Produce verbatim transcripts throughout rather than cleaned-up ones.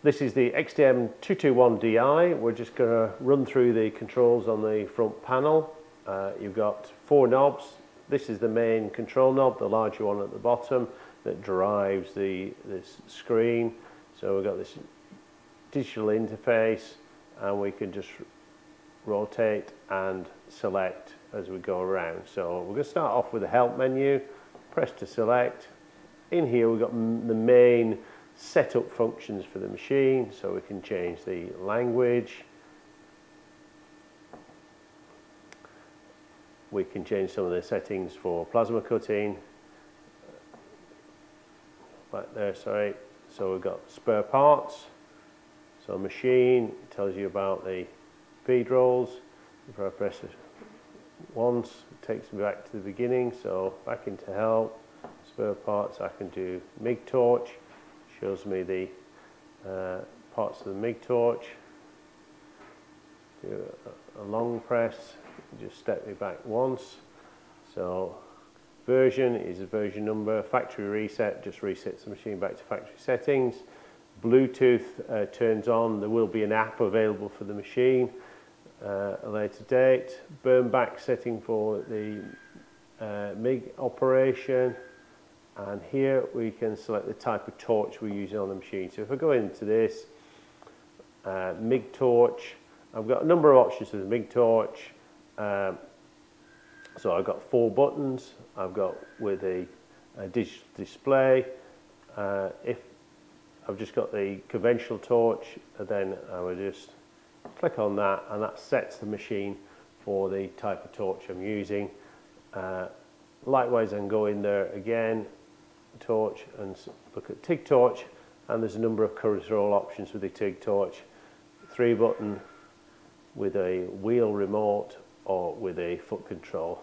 This is the X T M two two one D I. We're just going to run through the controls on the front panel. Uh, you've got four knobs. This is the main control knob, the larger one at the bottom that drives the this screen. So we've got this digital interface, and we can just rotate and select as we go around. So we're going to start off with the help menu, press to select. In here we've got m the main setup functions for the machine, so we can change the language, we can change some of the settings for plasma cutting right there, sorry. So we've got spare parts, so machine tells you about the feed rolls. If I press it once, it takes me back to the beginning, so back into help, spare parts. I can do MIG torch, shows me the uh, parts of the MIG torch. Do a, a long press, just step me back once. So version is a version number, factory reset just resets the machine back to factory settings. Bluetooth uh, turns on, there will be an app available for the machine uh, at a later date. Burn back setting for the uh, MIG operation. And here we can select the type of torch we're using on the machine. So if I go into this uh, MIG torch, I've got a number of options for the MIG torch. Um, so I've got four buttons. I've got with a, a digital display. Uh, if I've just got the conventional torch, then I would just click on that, and that sets the machine for the type of torch I'm using. Uh, likewise, I can go in there again, torch, and look at TIG torch, and there's a number of control options with the TIG torch, three button, with a wheel remote, or with a foot control.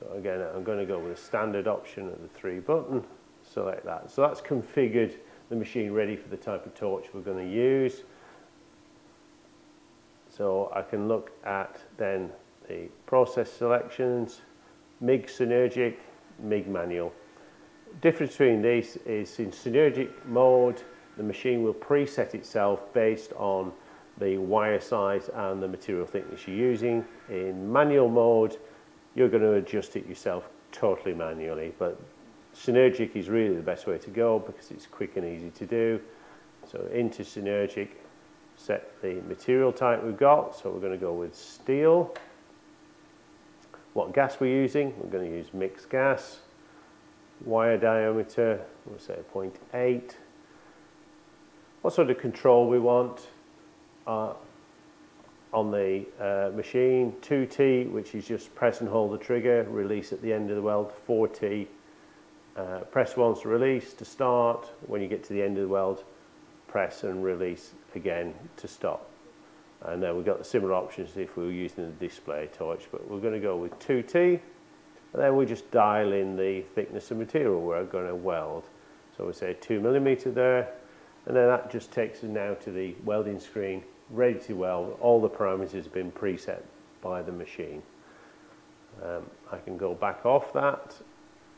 So again, I'm going to go with a standard option of the three button, select that. So that's configured the machine ready for the type of torch we're going to use. So I can look at then the process selections, MIG synergic, MIG manual. Difference between these is in synergic mode, the machine will preset itself based on the wire size and the material thickness you're using. In manual mode, you're going to adjust it yourself totally manually, but synergic is really the best way to go because it's quick and easy to do. So into synergic, set the material type we've got. So we're going to go with steel. What gas we're using, we're going to use mixed gas. Wire diameter, we'll say zero point eight. What sort of control we want uh, on the uh, machine, two T, which is just press and hold the trigger, release at the end of the weld. Four T, uh, press once, release to start. When you get to the end of the weld, press and release again to stop. And then we've got the similar options if we were using the display torch, but we're going to go with two T, and then we just dial in the thickness of material we're going to weld. So we say two millimeter there, and then that just takes us now to the welding screen, ready to weld. All the parameters have been preset by the machine. Um, I can go back off that.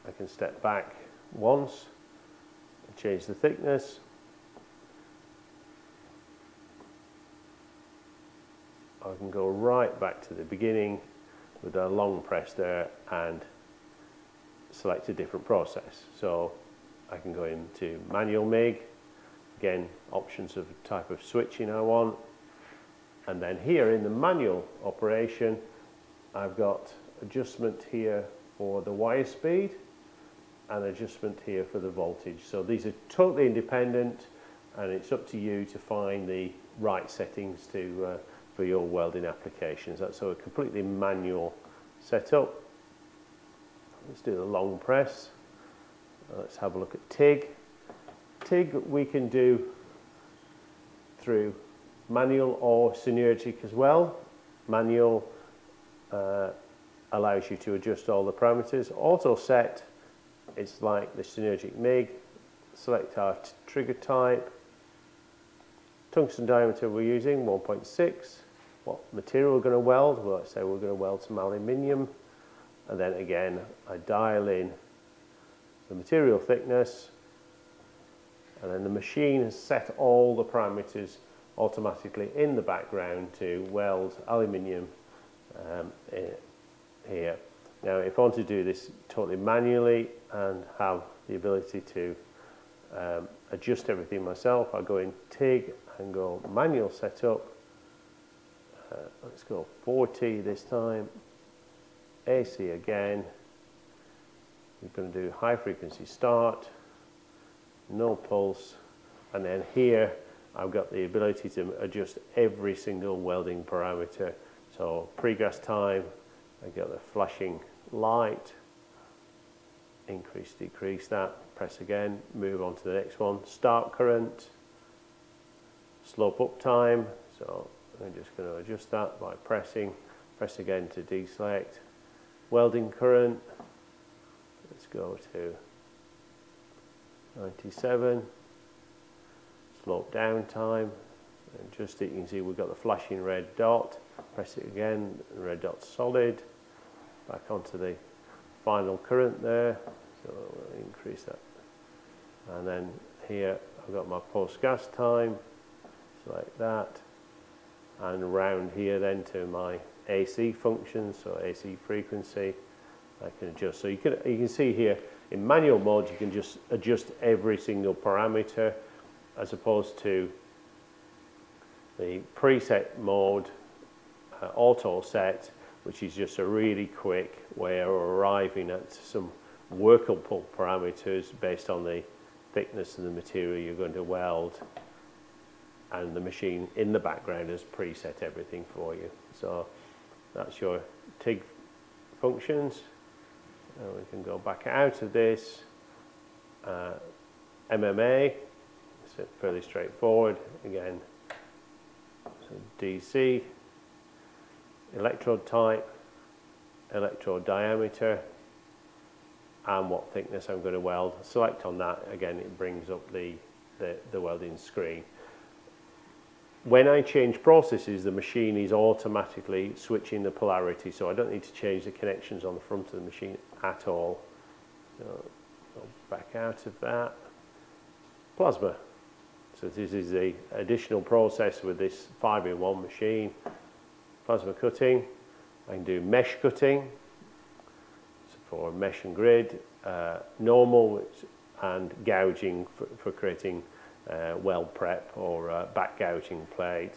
I can step back once and change the thickness. I can go right back to the beginning with a long press there and select a different process. So I can go into manual MIG, again options of type of switching I want, and then here in the manual operation I've got adjustment here for the wire speed and adjustment here for the voltage. So these are totally independent, and it's up to you to find the right settings to uh, for your welding applications. That's a completely manual setup. Let's do the long press. Let's have a look at TIG. TIG we can do through manual or synergic as well. Manual uh, allows you to adjust all the parameters. Auto set, it's like the synergic MIG. Select our trigger type. Tungsten diameter we're using, one point six. What material we're going to weld? Well, let's say we're going to weld some aluminium, and then again I dial in the material thickness and then the machine has set all the parameters automatically in the background to weld aluminium um, here. Now if I want to do this totally manually and have the ability to um, adjust everything myself, I go in T I G and go manual setup, uh, let's go forty this time, A C again, we're going to do high frequency start, no pulse, and then here I've got the ability to adjust every single welding parameter. So pre-gas time, I get the flashing light, increase, decrease that, press again, move on to the next one, start current, slope up time, so I'm just going to adjust that by pressing, press again to deselect, welding current, let's go to ninety-seven, slope down time, and just you can see we've got the flashing red dot, press it again, the red dot solid, back onto the final current there, so we'll increase that, and then here I've got my post gas time, select that, and round here then to my A C function, so A C frequency, I can adjust. So you can, you can see here in manual mode you can just adjust every single parameter, as opposed to the preset mode, uh, auto set, which is just a really quick way of arriving at some workable parameters based on the thickness of the material you're going to weld, and the machine in the background has preset everything for you. So that's your T I G functions. And we can go back out of this. uh, M M A, it's fairly straightforward again, so D C, electrode type, electrode diameter, and what thickness I'm going to weld. Select on that, again it brings up the, the, the welding screen. When I change processes, the machine is automatically switching the polarity, so I don't need to change the connections on the front of the machine at all. So go back out of that. Plasma. So this is the additional process with this five in one machine. Plasma cutting. I can do mesh cutting, so for mesh and grid, uh, normal, and gouging for, for creating Uh, weld prep or uh, back gouging plate.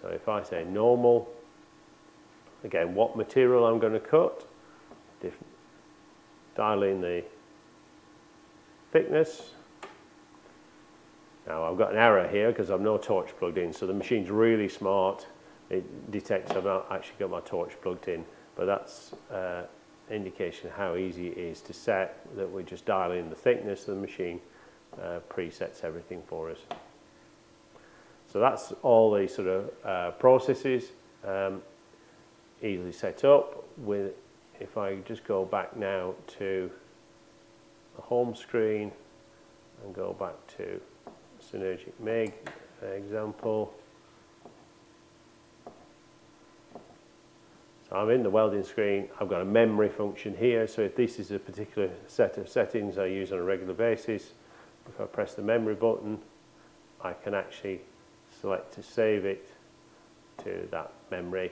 So if I say normal, again what material I'm going to cut, dial in the thickness. Now I've got an error here because I've no torch plugged in, so the machine's really smart, it detects I've not actually got my torch plugged in, but that's uh, indication of how easy it is to set, that we just dial in the thickness of the machine. Uh, presets everything for us. So that's all the sort of uh, processes, um, easily set up with. If I just go back now to the home screen and go back to Synergic M I G example, so I'm in the welding screen, I've got a memory function here, so if this is a particular set of settings I use on a regular basis, if I press the memory button, I can actually select to save it to that memory,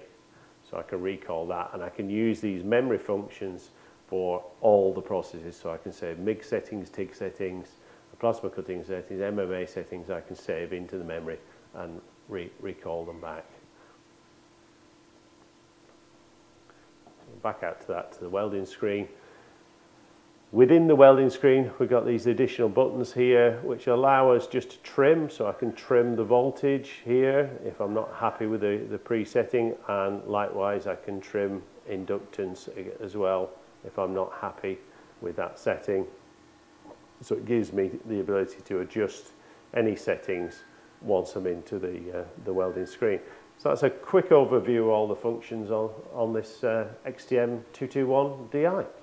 so I can recall that, and I can use these memory functions for all the processes. So I can save M I G settings, T I G settings, plasma cutting settings, M M A settings, I can save into the memory and re recall them back. Back out to that, to the welding screen. Within the welding screen, we've got these additional buttons here which allow us just to trim, so I can trim the voltage here if I'm not happy with the, the presetting, and likewise I can trim inductance as well if I'm not happy with that setting. So it gives me the ability to adjust any settings once I'm into the, uh, the welding screen. So that's a quick overview of all the functions on, on this uh, X T M two two one D I.